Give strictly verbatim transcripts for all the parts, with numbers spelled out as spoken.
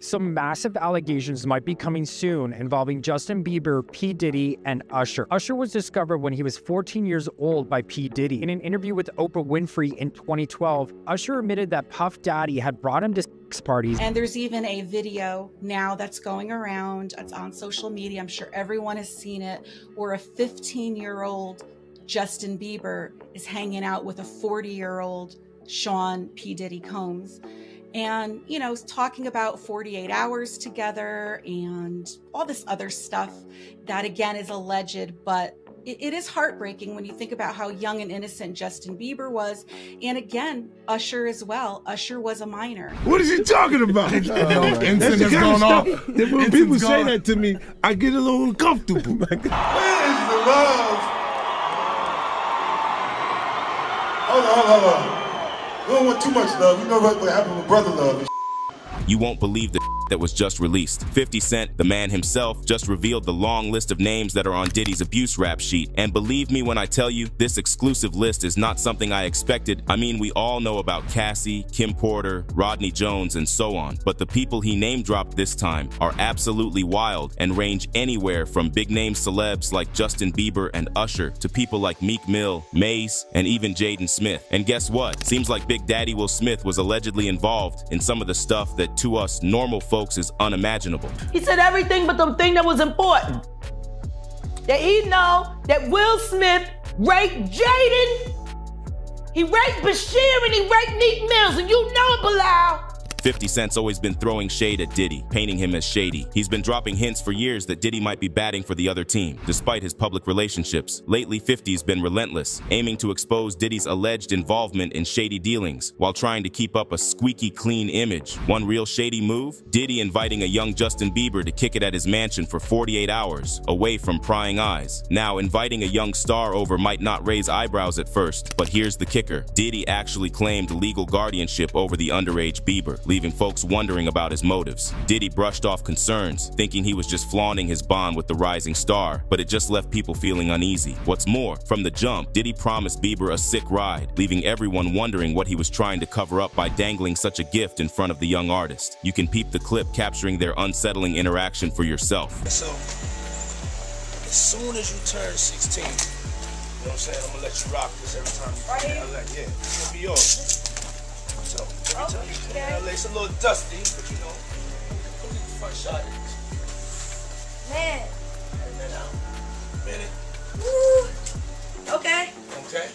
Some massive allegations might be coming soon involving Justin Bieber, P. Diddy, and Usher. Usher was discovered when he was fourteen years old by P. Diddy. In an interview with Oprah Winfrey in twenty twelve, Usher admitted that Puff Daddy had brought him to sex parties. And there's even a video now that's going around. It's on social media. I'm sure everyone has seen it, where a fifteen-year-old Justin Bieber is hanging out with a forty-year-old Sean P. Diddy Combs. And, you know, talking about forty-eight hours together and all this other stuff that, again, is alleged, but it, it is heartbreaking when you think about how young and innocent Justin Bieber was. And again, Usher as well. Usher was a minor. What is he talking about? uh, right. Ensign has gone off. When people say that to me, I get a little uncomfortable. Where is the love? Hold on, hold on, hold on. We don't want too much love. We know what happened with brother love and shit. You won't believe the shit that was just released. fifty Cent, the man himself, just revealed the long list of names that are on Diddy's abuse rap sheet. And believe me when I tell you, this exclusive list is not something I expected. I mean, we all know about Cassie, Kim Porter, Rodney Jones, and so on. But the people he name-dropped this time are absolutely wild and range anywhere from big-name celebs like Justin Bieber and Usher to people like Meek Mill, Mase, and even Jaden Smith. And guess what? Seems like Big Daddy Will Smith was allegedly involved in some of the stuff that to us normal folks is unimaginable. He said everything but the thing that was important. That he know that Will Smith raped Jaden, he raped Bashir, and he raped Meek Mills, and you know it, Bilal. fifty Cent's always been throwing shade at Diddy, painting him as shady. He's been dropping hints for years that Diddy might be batting for the other team, despite his public relationships. Lately, fifty's been relentless, aiming to expose Diddy's alleged involvement in shady dealings while trying to keep up a squeaky clean image. One real shady move? Diddy inviting a young Justin Bieber to kick it at his mansion for forty-eight hours, away from prying eyes. Now, inviting a young star over might not raise eyebrows at first, but here's the kicker. Diddy actually claimed legal guardianship over the underage Bieber, leaving folks wondering about his motives. Diddy brushed off concerns, thinking he was just flaunting his bond with the rising star, but it just left people feeling uneasy. What's more, from the jump, Diddy promised Bieber a sick ride, leaving everyone wondering what he was trying to cover up by dangling such a gift in front of the young artist. You can peep the clip capturing their unsettling interaction for yourself. So, as soon as you turn sixteen, you know what I'm saying, I'm gonna let you rock this every time you right. Can, I let, yeah, it'll be yours. So, every time you come in L A, it's a little dusty, but you know, you get the front shot. Man. And then out. Minute. Woo. Okay. Okay.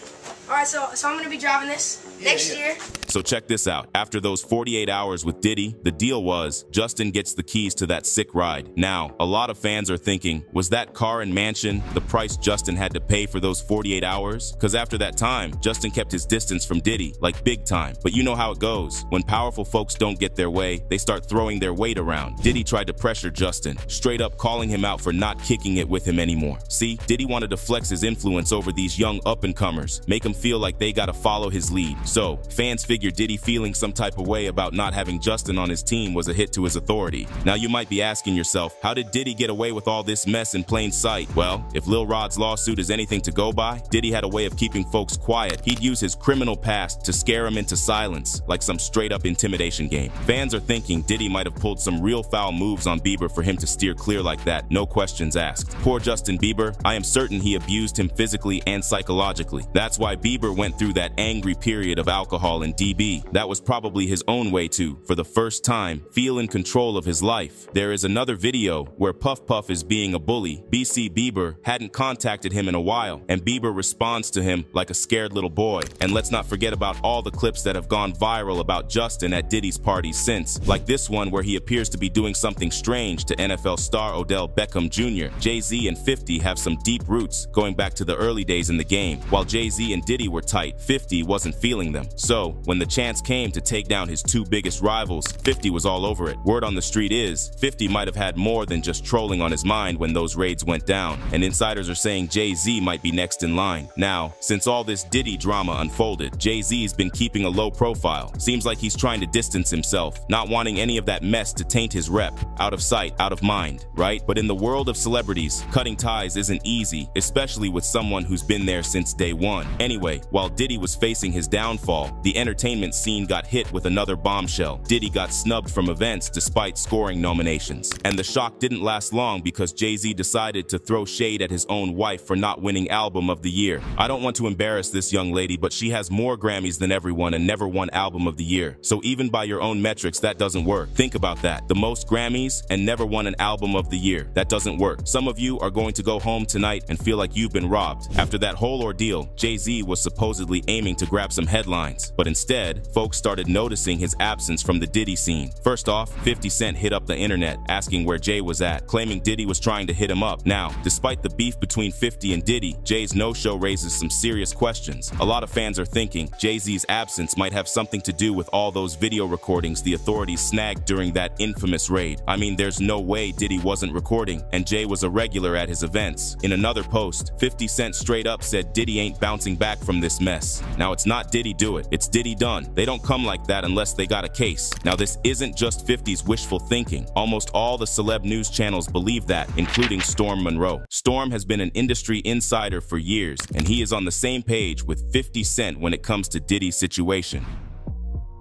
All right, so, so I'm going to be driving this yeah, next yeah. year. So check this out. After those forty-eight hours with Diddy, the deal was Justin gets the keys to that sick ride. Now, a lot of fans are thinking, was that car and mansion the price Justin had to pay for those forty-eight hours? Because after that time, Justin kept his distance from Diddy, like big time. But you know how it goes. When powerful folks don't get their way, they start throwing their weight around. Diddy tried to pressure Justin, straight up calling him out for not kicking it with him anymore. See, Diddy wanted to flex his influence over these young up-and-comers, make him feel like they gotta follow his lead. So, fans figure Diddy feeling some type of way about not having Justin on his team was a hit to his authority. Now you might be asking yourself, how did Diddy get away with all this mess in plain sight? Well, if Lil Rod's lawsuit is anything to go by, Diddy had a way of keeping folks quiet. He'd use his criminal past to scare them into silence, like some straight up intimidation game. Fans are thinking Diddy might have pulled some real foul moves on Bieber for him to steer clear like that, no questions asked. Poor Justin Bieber, I am certain he abused him physically and psychologically. That's why Bieber went through that angry period of alcohol and D B. That was probably his own way to, for the first time, feel in control of his life. There is another video where Puff Puff is being a bully. B C Bieber hadn't contacted him in a while, and Bieber responds to him like a scared little boy. And let's not forget about all the clips that have gone viral about Justin at Diddy's parties since, like this one where he appears to be doing something strange to N F L star Odell Beckham Junior Jay-Z and fifty have some deep roots going back to the early days in the game. While Jay-Z and Diddy were tight, fifty wasn't feeling them. So, when the chance came to take down his two biggest rivals, fifty was all over it. Word on the street is, fifty might have had more than just trolling on his mind when those raids went down, and insiders are saying Jay-Z might be next in line. Now, since all this Diddy drama unfolded, Jay-Z's been keeping a low profile. Seems like he's trying to distance himself, not wanting any of that mess to taint his rep. out of sight, out of mind, right? But in the world of celebrities, cutting ties isn't easy, especially with someone who's been there since day one. Anyway, while Diddy was facing his downfall, the entertainment scene got hit with another bombshell. Diddy got snubbed from events despite scoring nominations. And the shock didn't last long because Jay-Z decided to throw shade at his own wife for not winning Album of the Year. I don't want to embarrass this young lady, but she has more Grammys than everyone and never won Album of the Year. So even by your own metrics, that doesn't work. Think about that. The most Grammys and never won an Album of the Year. That doesn't work. Some of you are going to go home tonight and feel like you've been robbed. After that whole ordeal, Jay-Z was supposedly aiming to grab some headlines, but instead, folks started noticing his absence from the Diddy scene. First off, fifty Cent hit up the internet asking where Jay was at, claiming Diddy was trying to hit him up. Now, despite the beef between fifty and Diddy, Jay's no-show raises some serious questions. A lot of fans are thinking Jay-Z's absence might have something to do with all those video recordings the authorities snagged during that infamous raid. I mean, there's no way Diddy wasn't recording, and Jay was a regular at his events. In another post, fifty Cent straight up said Diddy ain't bouncing back from this mess. Now, it's not Diddy do it, it's Diddy done. They don't come like that unless they got a case. Now, this isn't just fifty's wishful thinking. Almost all the celeb news channels believe that, including Storm Monroe. Storm has been an industry insider for years, and he is on the same page with fifty Cent when it comes to Diddy's situation.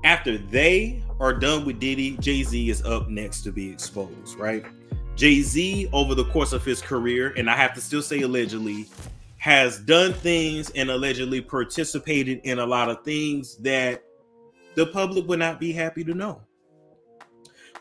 After they are done with Diddy, Jay-Z is up next to be exposed, right? Jay-Z, over the course of his career, and I have to still say allegedly, has done things and allegedly participated in a lot of things that the public would not be happy to know.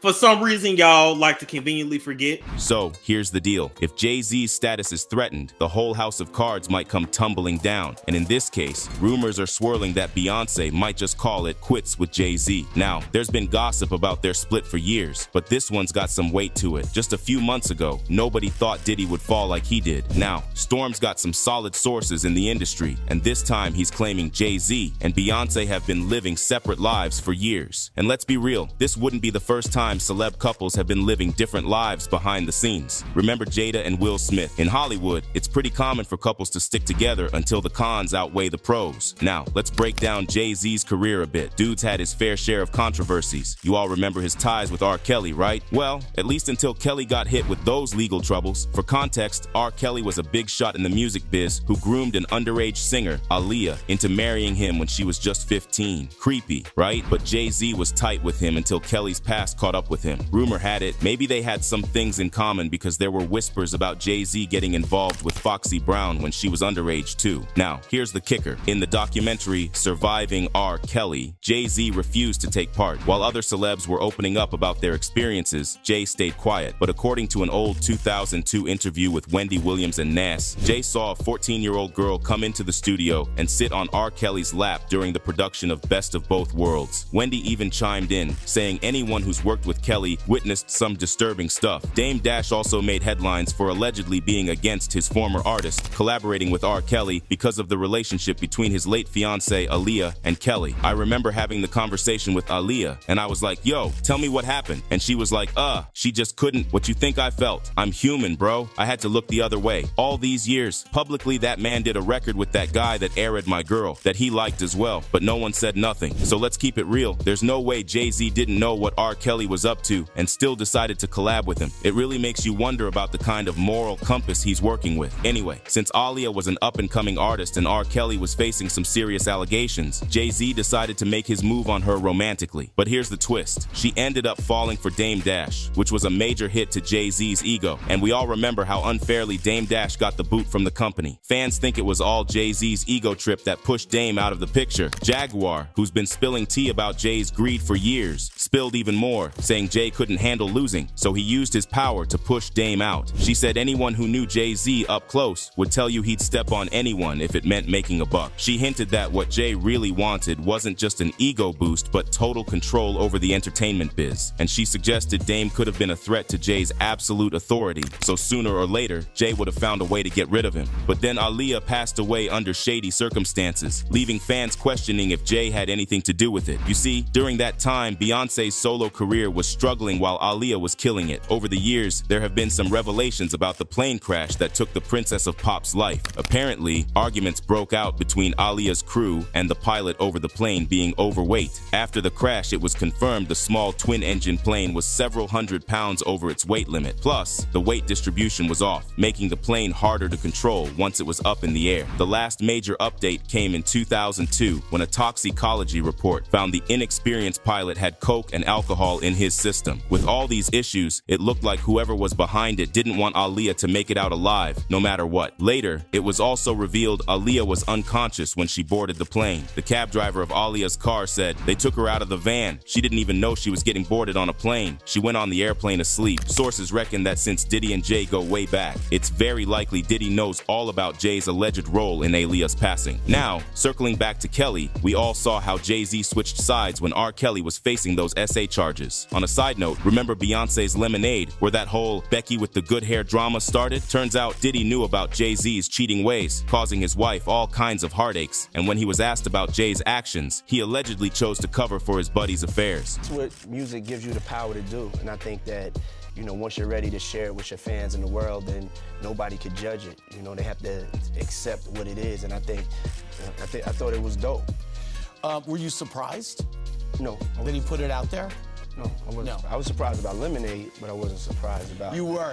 For some reason, y'all like to conveniently forget. So here's the deal. If Jay-Z's status is threatened, the whole house of cards might come tumbling down. And in this case, rumors are swirling that Beyonce might just call it quits with Jay-Z. Now, there's been gossip about their split for years, but this one's got some weight to it. Just a few months ago, nobody thought Diddy would fall like he did. Now, Storm's got some solid sources in the industry, and this time he's claiming Jay-Z and Beyonce have been living separate lives for years. And let's be real, this wouldn't be the first time celeb couples have been living different lives behind the scenes. Remember Jada and Will Smith? In Hollywood, it's pretty common for couples to stick together until the cons outweigh the pros. Now, let's break down Jay-Z's career a bit. Dude's had his fair share of controversies. You all remember his ties with R. Kelly, right? Well, at least until Kelly got hit with those legal troubles. For context, R. Kelly was a big shot in the music biz who groomed an underage singer, Aaliyah, into marrying him when she was just fifteen. Creepy, right? But Jay-Z was tight with him until Kelly's past caught up with him. Rumor had it, maybe they had some things in common because there were whispers about Jay-Z getting involved with Foxy Brown when she was underage too. Now, here's the kicker. In the documentary Surviving R. Kelly, Jay-Z refused to take part. While other celebs were opening up about their experiences, Jay stayed quiet. But according to an old two thousand two interview with Wendy Williams and Nas, Jay saw a fourteen-year-old girl come into the studio and sit on R. Kelly's lap during the production of Best of Both Worlds. Wendy even chimed in, saying anyone who's worked with with Kelly witnessed some disturbing stuff. Dame Dash also made headlines for allegedly being against his former artist, collaborating with R. Kelly because of the relationship between his late fiancée Aaliyah and Kelly. I remember having the conversation with Aaliyah, and I was like, yo, tell me what happened. And she was like, uh, she just couldn't. What you think I felt? I'm human, bro. I had to look the other way. All these years, publicly that man did a record with that guy that airheaded my girl, that he liked as well, but no one said nothing. So let's keep it real. There's no way Jay-Z didn't know what R. Kelly was up to and still decided to collab with him. It really makes you wonder about the kind of moral compass he's working with. Anyway, since Aaliyah was an up-and-coming artist and R. Kelly was facing some serious allegations, Jay-Z decided to make his move on her romantically. But here's the twist. She ended up falling for Dame Dash, which was a major hit to Jay-Z's ego. And we all remember how unfairly Dame Dash got the boot from the company. Fans think it was all Jay-Z's ego trip that pushed Dame out of the picture. Jaguar, who's been spilling tea about Jay's greed for years, spilled even more, saying Jay couldn't handle losing, so he used his power to push Dame out. She said anyone who knew Jay-Z up close would tell you he'd step on anyone if it meant making a buck. She hinted that what Jay really wanted wasn't just an ego boost, but total control over the entertainment biz. And she suggested Dame could have been a threat to Jay's absolute authority, so sooner or later, Jay would have found a way to get rid of him. But then Aaliyah passed away under shady circumstances, leaving fans questioning if Jay had anything to do with it. You see, during that time, Beyonce's solo career was struggling while Aaliyah was killing it. Over the years, there have been some revelations about the plane crash that took the Princess of Pop's life. Apparently, arguments broke out between Aaliyah's crew and the pilot over the plane being overweight. After the crash, it was confirmed the small twin-engine plane was several hundred pounds over its weight limit. Plus, the weight distribution was off, making the plane harder to control once it was up in the air. The last major update came in two thousand two when a toxicology report found the inexperienced pilot had coke and alcohol in his system. With all these issues, it looked like whoever was behind it didn't want Aaliyah to make it out alive, no matter what. Later, it was also revealed Aaliyah was unconscious when she boarded the plane. The cab driver of Aaliyah's car said they took her out of the van. She didn't even know she was getting boarded on a plane. She went on the airplane asleep. Sources reckon that since Diddy and Jay go way back, it's very likely Diddy knows all about Jay's alleged role in Aaliyah's passing. Now, circling back to Kelly, we all saw how Jay-Z switched sides when R. Kelly was facing those S A charges. On a side note, remember Beyonce's Lemonade, where that whole Becky with the good hair drama started? Turns out Diddy knew about Jay-Z's cheating ways, causing his wife all kinds of heartaches, and when he was asked about Jay's actions, he allegedly chose to cover for his buddy's affairs. That's what music gives you the power to do, and I think that, you know, once you're ready to share it with your fans in the world, then nobody could judge it. You know, they have to accept what it is, and I think, I, th I thought it was dope. Uh, were you surprised? No. That he put it out there? No, I wasn't. No. I was surprised about Lemonade, but I wasn't surprised about... You were.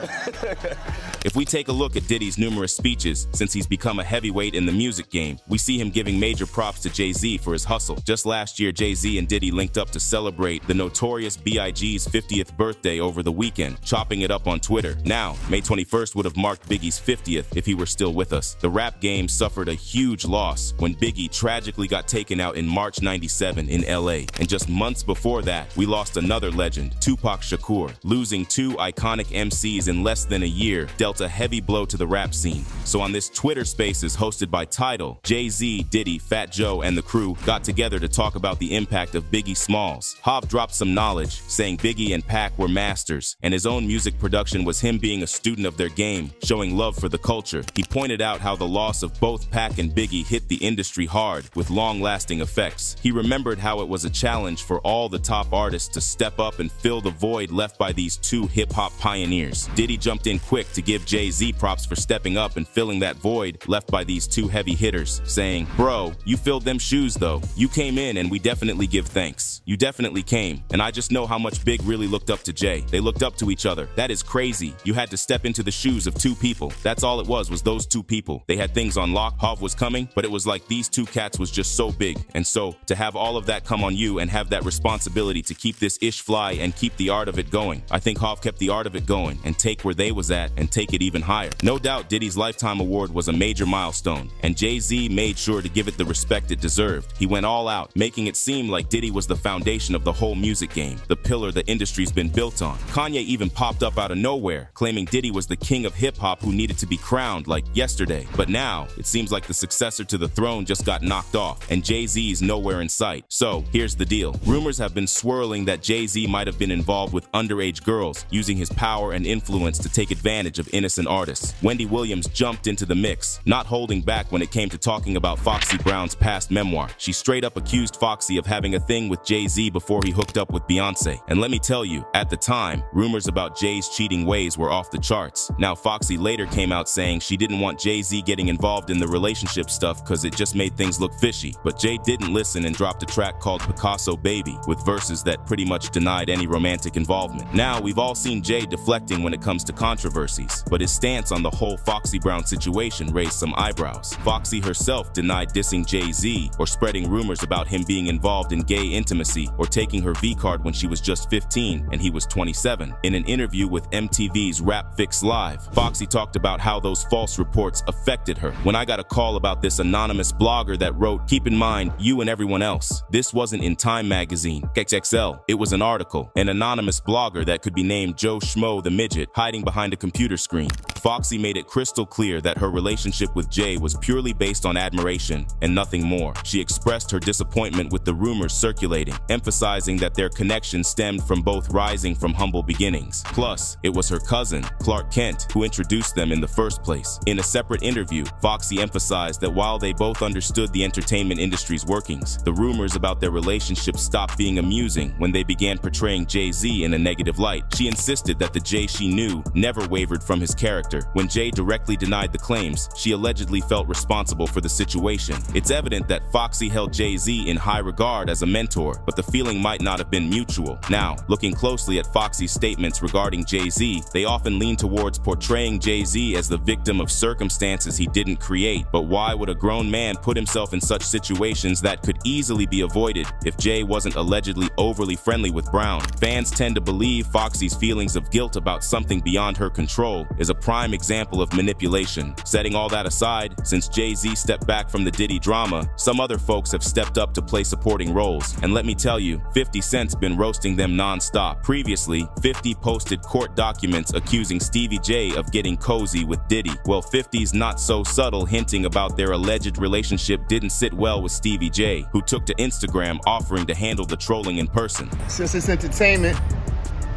If we take a look at Diddy's numerous speeches, since he's become a heavyweight in the music game, we see him giving major props to Jay-Z for his hustle. Just last year, Jay-Z and Diddy linked up to celebrate the Notorious B I G's fiftieth birthday over the weekend, chopping it up on Twitter. Now, May twenty-first would have marked Biggie's fiftieth if he were still with us. The rap game suffered a huge loss when Biggie tragically got taken out in March ninety-seven in L A. And just months before that, we lost a another legend, Tupac Shakur. Losing two iconic M Cs in less than a year dealt a heavy blow to the rap scene. So on this Twitter Spaces hosted by Tidal, Jay-Z, Diddy, Fat Joe, and the crew got together to talk about the impact of Biggie Smalls. Hov dropped some knowledge, saying Biggie and Pac were masters, and his own music production was him being a student of their game, showing love for the culture. He pointed out how the loss of both Pac and Biggie hit the industry hard, with long-lasting effects. He remembered how it was a challenge for all the top artists to step up and fill the void left by these two hip-hop pioneers. Diddy jumped in quick to give Jay-Z props for stepping up and filling that void left by these two heavy hitters, saying, "Bro, you filled them shoes though. You came in and we definitely give thanks. You definitely came. And I just know how much Big really looked up to Jay. They looked up to each other. That is crazy. You had to step into the shoes of two people. That's all it was, was those two people. They had things on lock. Hov was coming, but it was like these two cats was just so big. And so, to have all of that come on you and have that responsibility to keep this issue fly and keep the art of it going. I think Hov kept the art of it going and take where they was at and take it even higher." No doubt Diddy's Lifetime Award was a major milestone, and Jay-Z made sure to give it the respect it deserved. He went all out, making it seem like Diddy was the foundation of the whole music game, the pillar the industry's been built on. Kanye even popped up out of nowhere, claiming Diddy was the king of hip-hop who needed to be crowned like yesterday. But now, it seems like the successor to the throne just got knocked off, and Jay-Z's nowhere in sight. So, here's the deal. Rumors have been swirling that Jay Jay-Z might have been involved with underage girls, using his power and influence to take advantage of innocent artists. Wendy Williams jumped into the mix, not holding back when it came to talking about Foxy Brown's past memoir. She straight up accused Foxy of having a thing with Jay-Z before he hooked up with Beyonce. And let me tell you, at the time, rumors about Jay's cheating ways were off the charts. Now, Foxy later came out saying she didn't want Jay-Z getting involved in the relationship stuff because it just made things look fishy. But Jay didn't listen and dropped a track called Picasso Baby, with verses that pretty much denied any romantic involvement. Now, we've all seen Jay deflecting when it comes to controversies, but his stance on the whole Foxy Brown situation raised some eyebrows. Foxy herself denied dissing Jay-Z or spreading rumors about him being involved in gay intimacy or taking her V card when she was just fifteen and he was twenty-seven. In an interview with M T V's Rap Fix Live, Foxy talked about how those false reports affected her. "When I got a call about this anonymous blogger that wrote, 'Keep in mind, you and everyone else.' This wasn't in Time Magazine, X X L. It was an article, an anonymous blogger that could be named Joe Schmo the Midget, hiding behind a computer screen." Foxy made it crystal clear that her relationship with Jay was purely based on admiration and nothing more. She expressed her disappointment with the rumors circulating, emphasizing that their connection stemmed from both rising from humble beginnings. Plus, it was her cousin, Clark Kent, who introduced them in the first place. In a separate interview, Foxy emphasized that while they both understood the entertainment industry's workings, the rumors about their relationship stopped being amusing when they began portraying Jay-Z in a negative light. She insisted that the Jay she knew never wavered from his character. When Jay directly denied the claims, she allegedly felt responsible for the situation. It's evident that Foxy held Jay-Z in high regard as a mentor, but the feeling might not have been mutual. Now, looking closely at Foxy's statements regarding Jay-Z, they often lean towards portraying Jay-Z as the victim of circumstances he didn't create. But why would a grown man put himself in such situations that could easily be avoided if Jay wasn't allegedly overly friendly with Brown? Fans tend to believe Foxy's feelings of guilt about something beyond her control is a prime example of manipulation. Setting all that aside, since Jay-Z stepped back from the Diddy drama, some other folks have stepped up to play supporting roles. And let me tell you, fifty Cent's been roasting them non-stop. Previously, fifty posted court documents accusing Stevie J of getting cozy with Diddy. Well, fifty's not so subtle hinting about their alleged relationship didn't sit well with Stevie J, who took to Instagram offering to handle the trolling in person. Since it's entertainment,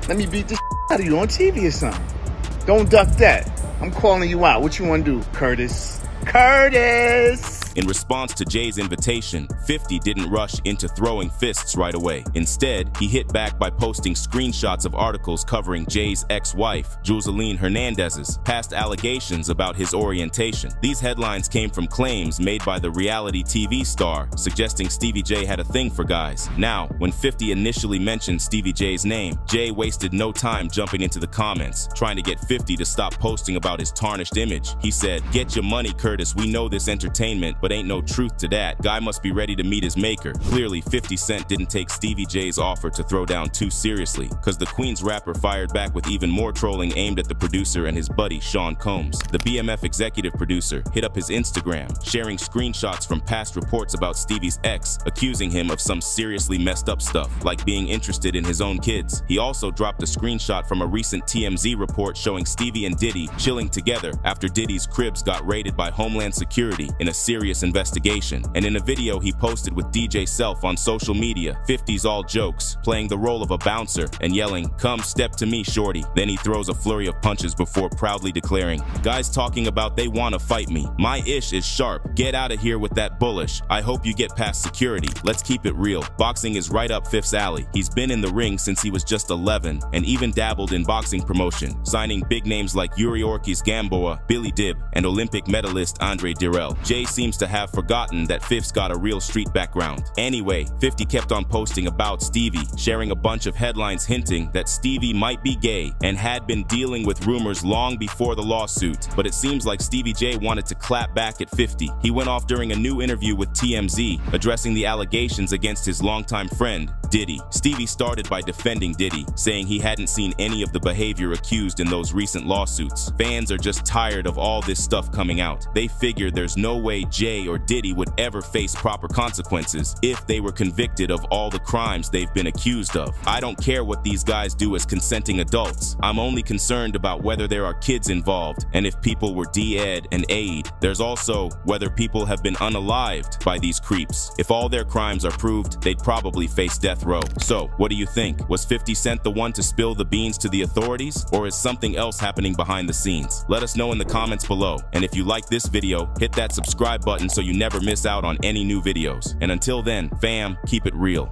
let me beat this out of you on T V or something. Don't duck that. I'm calling you out. What you want to do, Curtis? Curtis! In response to Jay's invitation, fifty didn't rush into throwing fists right away. Instead, he hit back by posting screenshots of articles covering Jay's ex-wife, Juseline Hernandez's, past allegations about his orientation. These headlines came from claims made by the reality T V star, suggesting Stevie J had a thing for guys. Now, when fifty initially mentioned Stevie J's name, Jay wasted no time jumping into the comments, trying to get fifty to stop posting about his tarnished image. He said, "Get your money, Curtis, we know this entertainment, but ain't no truth to that. Guy must be ready to meet his maker." Clearly, fifty Cent didn't take Stevie J's offer to throw down too seriously, because the Queens rapper fired back with even more trolling aimed at the producer and his buddy Sean Combs. The B M F executive producer hit up his Instagram, sharing screenshots from past reports about Stevie's ex, accusing him of some seriously messed up stuff, like being interested in his own kids. He also dropped a screenshot from a recent T M Z report showing Stevie and Diddy chilling together after Diddy's cribs got raided by Homeland Security in a serious investigation. And in a video he posted with D J Self on social media, fifty's all jokes, playing the role of a bouncer and yelling, "Come step to me, shorty." Then he throws a flurry of punches before proudly declaring, "Guys talking about they wanna fight me. My ish is sharp. Get out of here with that bullish. I hope you get past security." Let's keep it real. Boxing is right up fifty's alley. He's been in the ring since he was just eleven and even dabbled in boxing promotion, signing big names like Yuri Ortiz Gamboa, Billy Dibb, and Olympic medalist Andre Dirrell. Jay seems to to have forgotten that fifty's got a real street background. Anyway, fifty kept on posting about Stevie, sharing a bunch of headlines hinting that Stevie might be gay and had been dealing with rumors long before the lawsuit. But it seems like Stevie J wanted to clap back at fifty. He went off during a new interview with T M Z, addressing the allegations against his longtime friend, Diddy. Stevie started by defending Diddy, saying he hadn't seen any of the behavior accused in those recent lawsuits. Fans are just tired of all this stuff coming out. They figure there's no way Jay or Diddy would ever face proper consequences if they were convicted of all the crimes they've been accused of. "I don't care what these guys do as consenting adults. I'm only concerned about whether there are kids involved and if people were de-ed and aid. There's also whether people have been unalived by these creeps. If all their crimes are proved, they'd probably face death row." So, what do you think? Was fifty Cent the one to spill the beans to the authorities, or is something else happening behind the scenes? Let us know in the comments below. And if you like this video, hit that subscribe button so you never miss out on any new videos. And until then, fam, keep it real.